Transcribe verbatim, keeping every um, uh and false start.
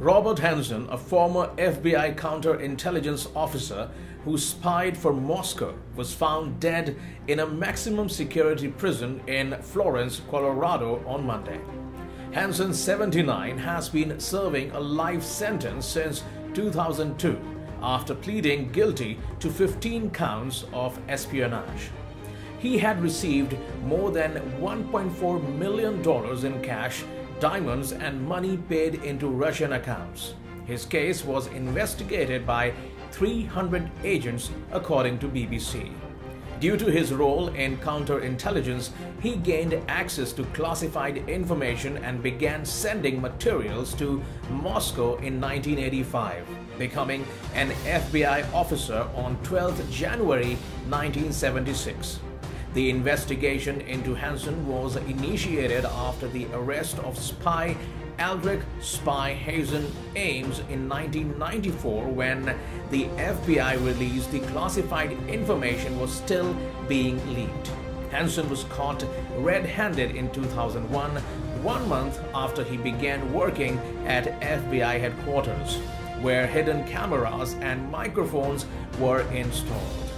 Robert Hanssen, a former F B I counterintelligence officer who spied for Moscow, was found dead in a maximum security prison in Florence, Colorado on Monday. Hanssen, seventy-nine, has been serving a life sentence since two thousand two after pleading guilty to fifteen counts of espionage. He had received more than one point four million dollars in cash, diamonds and money paid into Russian accounts. His case was investigated by three hundred agents, according to B B C. Due to his role in counterintelligence, he gained access to classified information and began sending materials to Moscow in nineteen eighty-five, becoming an F B I officer on twelfth of January nineteen seventy-six. The investigation into Hanssen was initiated after the arrest of spy Aldrich Spy Hazen Ames in nineteen ninety-four, when the F B I released the classified information was still being leaked. Hanssen was caught red-handed in two thousand one, one month after he began working at F B I headquarters, where hidden cameras and microphones were installed.